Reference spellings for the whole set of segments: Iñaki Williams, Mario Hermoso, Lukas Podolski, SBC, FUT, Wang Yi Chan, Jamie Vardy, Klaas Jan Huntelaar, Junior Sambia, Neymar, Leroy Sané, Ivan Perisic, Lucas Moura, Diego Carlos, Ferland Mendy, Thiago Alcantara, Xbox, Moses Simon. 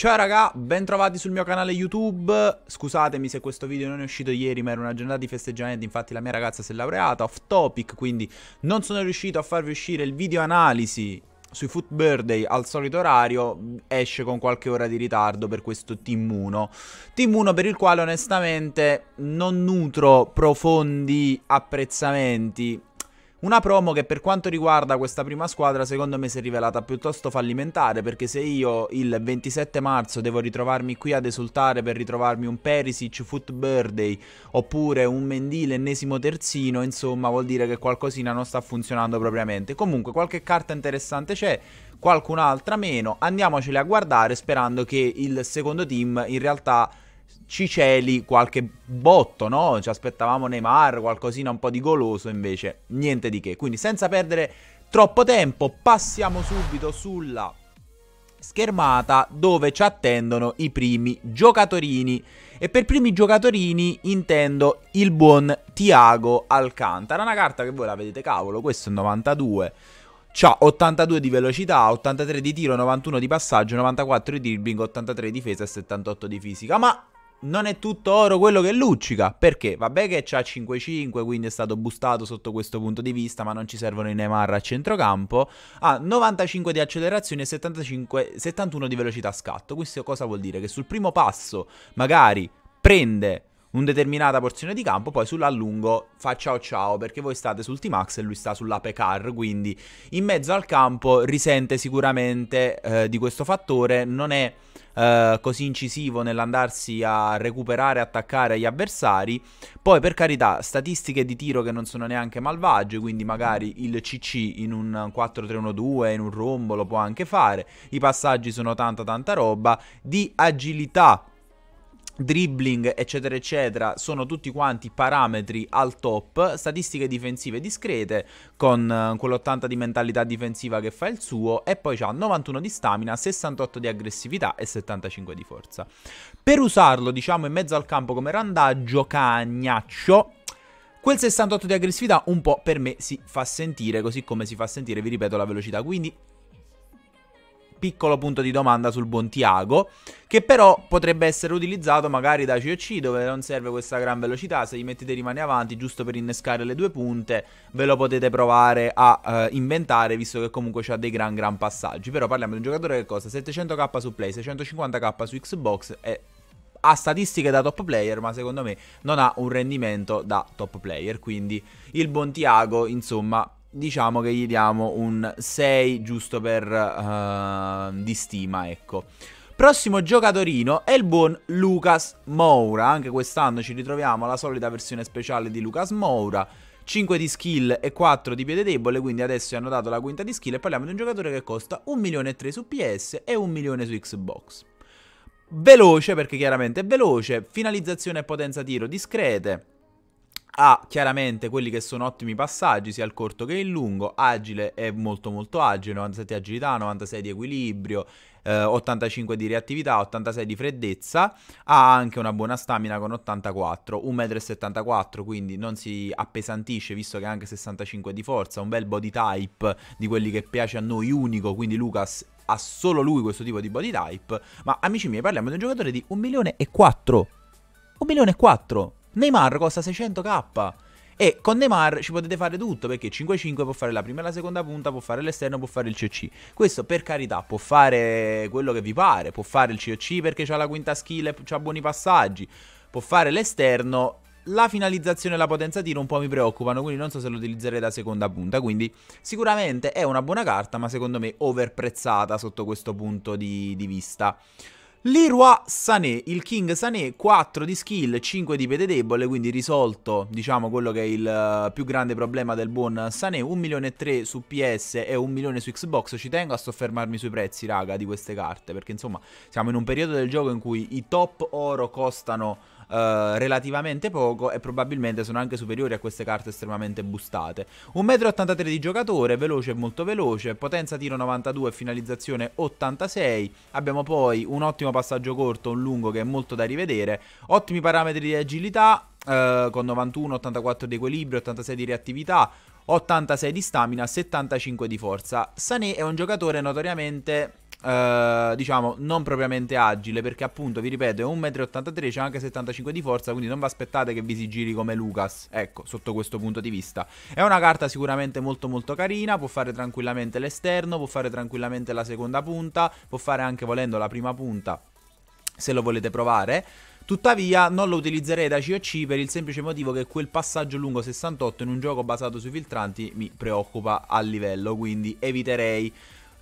Ciao raga, bentrovati sul mio canale YouTube. Scusatemi se questo video non è uscito ieri, ma era una giornata di festeggiamenti, infatti la mia ragazza si è laureata, off topic, quindi non sono riuscito a farvi uscire il video analisi sui FUT Birthday al solito orario. Esce con qualche ora di ritardo per questo Team 1 per il quale onestamente non nutro profondi apprezzamenti. Una promo che per quanto riguarda questa prima squadra secondo me si è rivelata piuttosto fallimentare, perché se io il 27 marzo devo ritrovarmi qui ad esultare per ritrovarmi un Perisic FUT Birthday oppure un Mendy l'ennesimo terzino, insomma vuol dire che qualcosina non sta funzionando propriamente. Comunque qualche carta interessante c'è, qualcun'altra meno, andiamocele a guardare sperando che il secondo team in realtà ci celi qualche botto, no? Ci aspettavamo Neymar, qualcosina un po' di goloso, invece niente di che. Quindi senza perdere troppo tempo passiamo subito sulla schermata dove ci attendono i primi giocatorini, e per primi giocatorini intendo il buon Thiago Alcantara. Una carta che voi la vedete, cavolo, questo è 92, c'ha 82 di velocità, 83 di tiro, 91 di passaggio, 94 di dribbling, 83 di difesa e 78 di fisica, ma non è tutto oro quello che luccica, perché vabbè che c'ha 5-5, quindi è stato boostato sotto questo punto di vista, ma non ci servono i Neymar a centrocampo. Ha 95 di accelerazione e 71 di velocità scatto. Questo cosa vuol dire? Che sul primo passo magari prende una determinata porzione di campo, poi sull'allungo fa ciao ciao, perché voi state sul T-Max e lui sta sull'Apecar, quindi in mezzo al campo risente sicuramente di questo fattore. Non è così incisivo nell'andarsi a recuperare e attaccare gli avversari. Poi per carità, statistiche di tiro che non sono neanche malvagie, quindi magari il CC in un 4-3-1-2, in un rombo lo può anche fare. I passaggi sono tanta roba. Di agilità, dribbling eccetera eccetera sono tutti quanti parametri al top. Statistiche difensive discrete con quell'80 di mentalità difensiva che fa il suo, e poi c'ha 91 di stamina, 68 di aggressività e 75 di forza. Per usarlo diciamo in mezzo al campo come randaggio cagnaccio, quel 68 di aggressività un po' per me si fa sentire, così come si fa sentire, vi ripeto, la velocità. Quindi piccolo punto di domanda sul buon Thiago, che però potrebbe essere utilizzato magari da COC, dove non serve questa gran velocità. Se gli mettete di mani avanti giusto per innescare le due punte, ve lo potete provare a inventare, visto che comunque c'ha dei gran passaggi. Però parliamo di un giocatore che costa 700k su Play, 650k su Xbox, e ha statistiche da top player, ma secondo me non ha un rendimento da top player. Quindi il buon Thiago, insomma, diciamo che gli diamo un 6 giusto per di stima, ecco. Prossimo giocatorino è il buon Lucas Moura. Anche quest'anno ci ritroviamo alla solita versione speciale di Lucas Moura, 5 di skill e 4 di piede debole, quindi adesso hanno dato la quinta di skill, e parliamo di un giocatore che costa 1.300.000 su PS e 1 milione su Xbox. Veloce, perché chiaramente è veloce, finalizzazione e potenza tiro discrete. Ha chiaramente quelli che sono ottimi passaggi, sia il corto che il lungo. Agile è molto agile, 97 di agilità, 96 di equilibrio, 85 di reattività, 86 di freddezza. Ha anche una buona stamina con 84, 1,74 m, quindi non si appesantisce, visto che ha anche 65 di forza. Un bel body type di quelli che piace a noi, unico, quindi Lucas ha solo lui questo tipo di body type. Ma amici miei, parliamo di un giocatore di 1.400.000, 1.400.000. Neymar costa 600k, e con Neymar ci potete fare tutto, perché 5-5 può fare la prima e la seconda punta, può fare l'esterno, può fare il CC. Questo per carità, può fare quello che vi pare, può fare il CC perché c'ha la quinta skill e c'ha buoni passaggi, può fare l'esterno. La finalizzazione e la potenza tiro un po' mi preoccupano, quindi non so se lo utilizzerei da seconda punta. Quindi sicuramente è una buona carta, ma secondo me overprezzata sotto questo punto di vista. Leroy Sané, il King Sané, 4 di skill, 5 di piede debole, quindi risolto diciamo quello che è il più grande problema del buon Sané. 1.300.000 su PS e 1 milione su Xbox. Ci tengo a soffermarmi sui prezzi, raga, di queste carte, perché insomma siamo in un periodo del gioco in cui i top oro costano relativamente poco, e probabilmente sono anche superiori a queste carte estremamente boostate. 1,83 m di giocatore, veloce, molto veloce, potenza tiro 92 e finalizzazione 86. Abbiamo poi un ottimo passaggio corto, un lungo che è molto da rivedere, ottimi parametri di agilità con 91, 84 di equilibrio, 86 di reattività, 86 di stamina, 75 di forza. Sané è un giocatore notoriamente diciamo non propriamente agile, perché appunto vi ripeto è 1,83 m, c'è anche 75 di forza, quindi non vi aspettate che vi si giri come Lucas, ecco, sotto questo punto di vista. È una carta sicuramente molto molto carina, può fare tranquillamente l'esterno, può fare tranquillamente la seconda punta, può fare anche volendo la prima punta se lo volete provare. Tuttavia non lo utilizzerei da COC per il semplice motivo che quel passaggio lungo 68 in un gioco basato sui filtranti mi preoccupa a livello, quindi eviterei,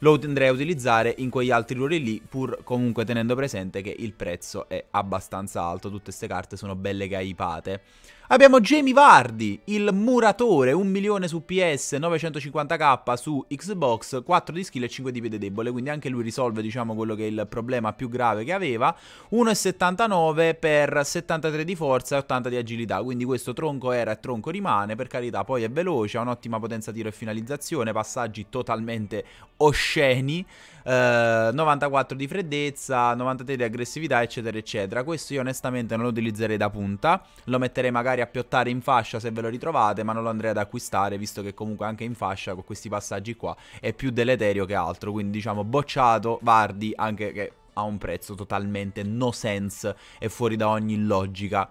lo tenderei a utilizzare in quegli altri ruoli lì, pur comunque tenendo presente che il prezzo è abbastanza alto, tutte queste carte sono belle gaipate. Abbiamo Jamie Vardy, il muratore, 1 milione su PS, 950k su Xbox, 4 di skill e 5 di piede debole, quindi anche lui risolve, diciamo, quello che è il problema più grave che aveva. 1,79 per 73 di forza e 80 di agilità, quindi questo tronco era e tronco rimane, per carità, poi è veloce, ha un'ottima potenza tiro e finalizzazione, passaggi totalmente osceni, 94 di freddezza, 93 di aggressività, eccetera eccetera. Questo io onestamente non lo utilizzerei da punta, lo metterei magari a piottare in fascia se ve lo ritrovate, ma non lo andrei ad acquistare, visto che comunque anche in fascia con questi passaggi qua è più deleterio che altro. Quindi diciamo bocciato Vardy, anche che ha un prezzo totalmente no sense e fuori da ogni logica.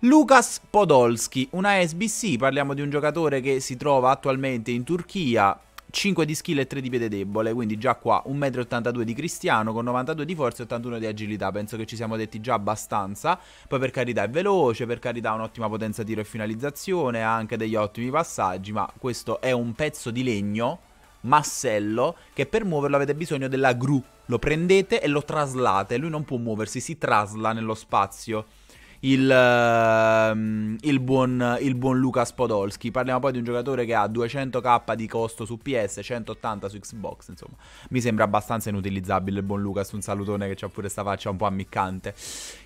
Lukas Podolski, una SBC, parliamo di un giocatore che si trova attualmente in Turchia, 5 di skill e 3 di piede debole, quindi già qua 1,82 m di cristiano con 92 di forza e 81 di agilità, penso che ci siamo detti già abbastanza. Poi per carità è veloce, per carità ha un'ottima potenza tiro e finalizzazione, ha anche degli ottimi passaggi, ma questo è un pezzo di legno, massello, che per muoverlo avete bisogno della gru, lo prendete e lo traslate, lui non può muoversi, si trasla nello spazio. Il buon Lucas Podolski. Parliamo poi di un giocatore che ha 200k di costo su PS, 180 su Xbox. Insomma, mi sembra abbastanza inutilizzabile il buon Lucas. Un salutone, che c'ha pure sta faccia un po' ammiccante.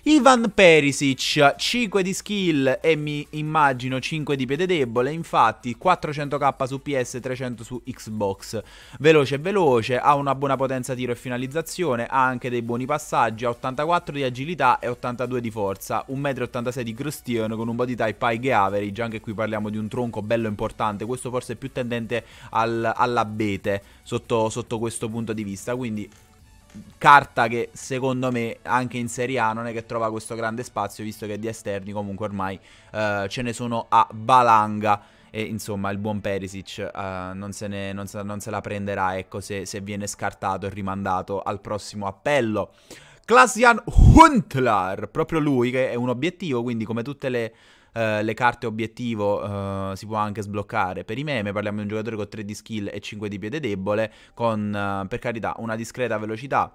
Ivan Perisic, 5 di skill e mi immagino 5 di piede debole. Infatti 400k su PS, 300 su Xbox. Veloce veloce, ha una buona potenza tiro e finalizzazione, ha anche dei buoni passaggi, ha 84 di agilità e 82 di forza, 1,86 m di Grostion con un body type high average. Anche qui parliamo di un tronco bello importante, questo forse è più tendente all'abete sotto questo punto di vista, quindi carta che secondo me anche in Serie A non è che trova questo grande spazio, visto che di esterni comunque ormai ce ne sono a valanga. E insomma il buon Perisic non se la prenderà, ecco, se viene scartato e rimandato al prossimo appello. Klaas Jan Huntelaar, proprio lui che è un obiettivo, quindi come tutte le carte obiettivo si può anche sbloccare per i meme. Parliamo di un giocatore con 3 di skill e 5 di piede debole, con per carità una discreta velocità,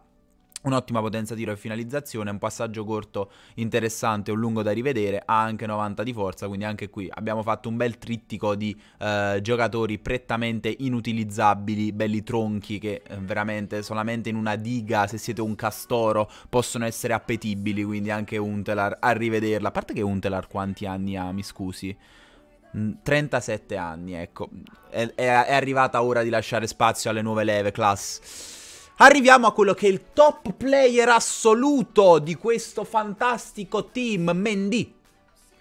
un'ottima potenza tiro e finalizzazione, un passaggio corto interessante, un lungo da rivedere, ha anche 90 di forza, quindi anche qui abbiamo fatto un bel trittico di giocatori prettamente inutilizzabili, belli tronchi che veramente solamente in una diga, se siete un castoro, possono essere appetibili. Quindi anche Huntelaar a rivederla, a parte che Huntelaar quanti anni ha, mi scusi? 37 anni, ecco, è arrivata ora di lasciare spazio alle nuove leve, class. Arriviamo a quello che è il top player assoluto di questo fantastico team, Mendy,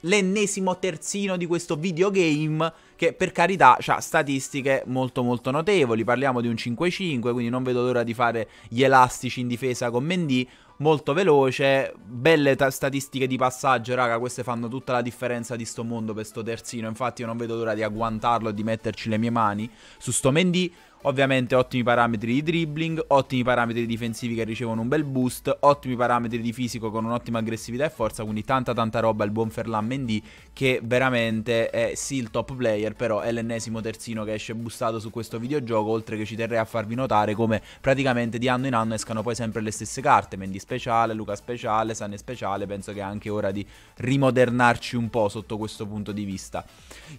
l'ennesimo terzino di questo videogame, che per carità ha statistiche molto molto notevoli. Parliamo di un 5-5, quindi non vedo l'ora di fare gli elastici in difesa con Mendy. Molto veloce, belle statistiche di passaggio, raga, queste fanno tutta la differenza di sto mondo per sto terzino. Infatti io non vedo l'ora di agguantarlo e di metterci le mie mani su sto Mendy. Ovviamente ottimi parametri di dribbling, ottimi parametri difensivi che ricevono un bel boost, ottimi parametri di fisico con un'ottima aggressività e forza, quindi tanta tanta roba il buon Ferland Mendy, che veramente è sì il top player, però è l'ennesimo terzino che esce bussato su questo videogioco. Oltre che ci terrei a farvi notare come praticamente di anno in anno escano poi sempre le stesse carte, Mendy speciale, Luca speciale, Sané speciale. Penso che è anche ora di rimodernarci un po' sotto questo punto di vista.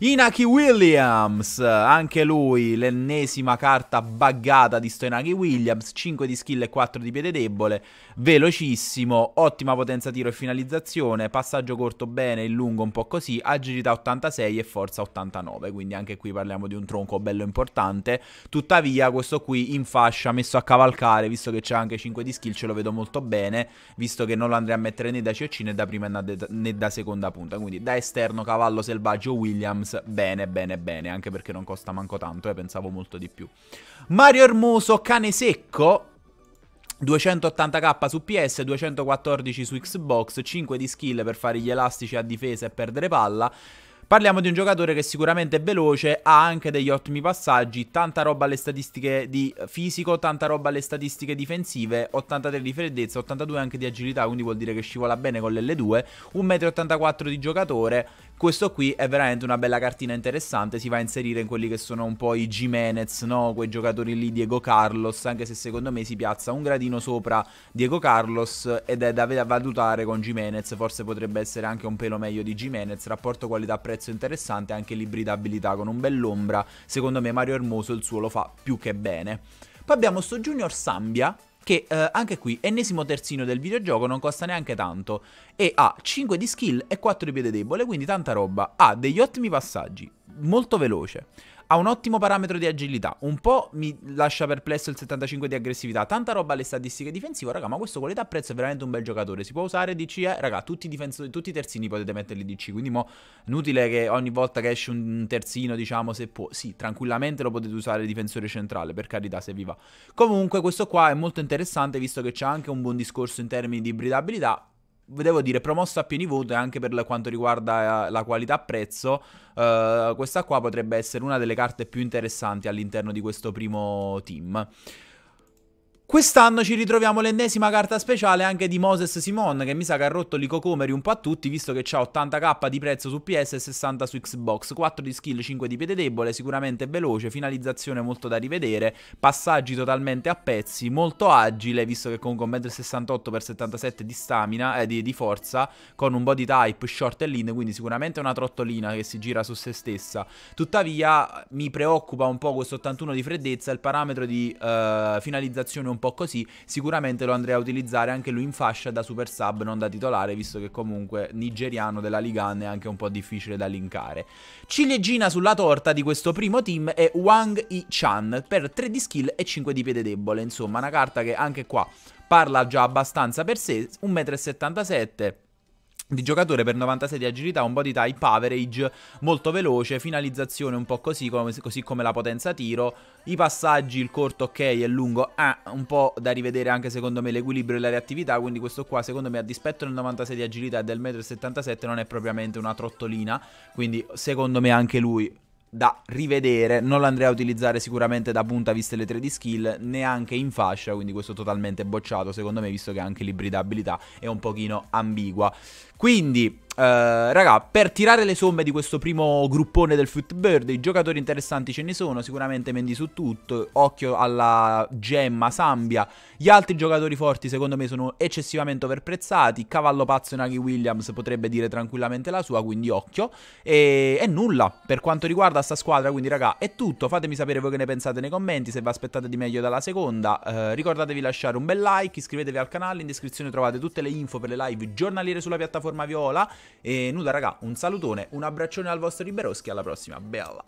Iñaki Williams, anche lui l'ennesima carta buggata di sto Iñaki Williams, 5 di skill e 4 di piede debole, velocissimo, ottima potenza tiro e finalizzazione, passaggio corto bene, il lungo un po' così, agilità 86 e forza 89, quindi anche qui parliamo di un tronco bello importante. Tuttavia questo qui in fascia messo a cavalcare, visto che c'è anche 5 di skill, ce lo vedo molto bene, visto che non lo andrei a mettere né da COC né da prima né da seconda punta. Quindi da esterno cavallo selvaggio Williams, bene bene bene, anche perché non costa manco tanto e pensavo molto di più. Mario Hermoso cane secco, 280k su PS, 214 su Xbox, 5 di skill per fare gli elastici a difesa e perdere palla. Parliamo di un giocatore che sicuramente è veloce, ha anche degli ottimi passaggi, tanta roba alle statistiche di fisico, tanta roba alle statistiche difensive, 83 di freddezza, 82 anche di agilità, quindi vuol dire che scivola bene con l'L2, 1,84 m di giocatore. Questo qui è veramente una bella cartina interessante, si va a inserire in quelli che sono un po' i Jimenez, no? Quei giocatori lì, Diego Carlos, anche se secondo me si piazza un gradino sopra Diego Carlos ed è da valutare con Jimenez, forse potrebbe essere anche un pelo meglio di Jimenez, rapporto qualità-prezzo interessante, anche l'ibridabilità con un bell'ombra. Secondo me Mario Hermoso il suo lo fa più che bene. Poi abbiamo sto Junior Sambia che anche qui ennesimo terzino del videogioco, non costa neanche tanto e ha 5 di skill e 4 di piede debole, quindi tanta roba, ha degli ottimi passaggi, molto veloce, ha un ottimo parametro di agilità, un po' mi lascia perplesso il 75 di aggressività, tanta roba alle statistiche difensive, raga, ma questo qualità prezzo è veramente un bel giocatore, si può usare DC, raga, tutti i terzini potete metterli DC, quindi mo' inutile che ogni volta che esce un terzino, diciamo, se può, sì, tranquillamente lo potete usare difensore centrale, per carità, se vi va. Comunque questo qua è molto interessante, visto che c'è anche un buon discorso in termini di ibridabilità, devo dire promosso a pieni voti anche per quanto riguarda la qualità prezzo. Questa qua potrebbe essere una delle carte più interessanti all'interno di questo primo team. Quest'anno ci ritroviamo l'ennesima carta speciale anche di Moses Simon, che mi sa che ha rotto i cocomeri un po' a tutti, visto che ha 80k di prezzo su PS e 60 su Xbox, 4 di skill, 5 di piede debole, sicuramente veloce, finalizzazione molto da rivedere, passaggi totalmente a pezzi, molto agile, visto che comunque 1,68 m x 77 di stamina, di forza, con un body type short e lean, quindi sicuramente una trottolina che si gira su se stessa. Tuttavia mi preoccupa un po' questo 81 di freddezza, il parametro di finalizzazione un po' così, sicuramente lo andrei a utilizzare anche lui in fascia da super sub, non da titolare, visto che comunque nigeriano della Ligan è anche un po' difficile da linkare. Ciliegina sulla torta di questo primo team è Wang Yi Chan per 3 di skill e 5 di piede debole, insomma una carta che anche qua parla già abbastanza per sé, 1,77 m di giocatore per 96 di agilità, un body type average, molto veloce, finalizzazione un po' così come la potenza tiro, i passaggi, il corto ok e il lungo un po' da rivedere anche secondo me l'equilibrio e la reattività, quindi questo qua secondo me a dispetto del 96 di agilità e del 1,77 m non è propriamente una trottolina, quindi secondo me anche lui da rivedere, non l'andrei a utilizzare sicuramente da punta viste le 3 di skill, neanche in fascia, quindi questo totalmente bocciato secondo me, visto che anche l'ibridabilità è un pochino ambigua. Quindi raga, per tirare le somme di questo primo gruppone del FUT Bird, i giocatori interessanti ce ne sono, sicuramente Mendy su tutto, occhio alla gemma Sambia, gli altri giocatori forti secondo me sono eccessivamente overprezzati, cavallo pazzo Iñaki Williams potrebbe dire tranquillamente la sua, quindi occhio, e nulla per quanto riguarda sta squadra, quindi raga è tutto, fatemi sapere voi che ne pensate nei commenti, se vi aspettate di meglio dalla seconda, ricordatevi di lasciare un bel like, iscrivetevi al canale, in descrizione trovate tutte le info per le live giornaliere sulla piattaforma viola. E nulla raga, un salutone, un abbraccione al vostro Riberoschi, alla prossima, bella!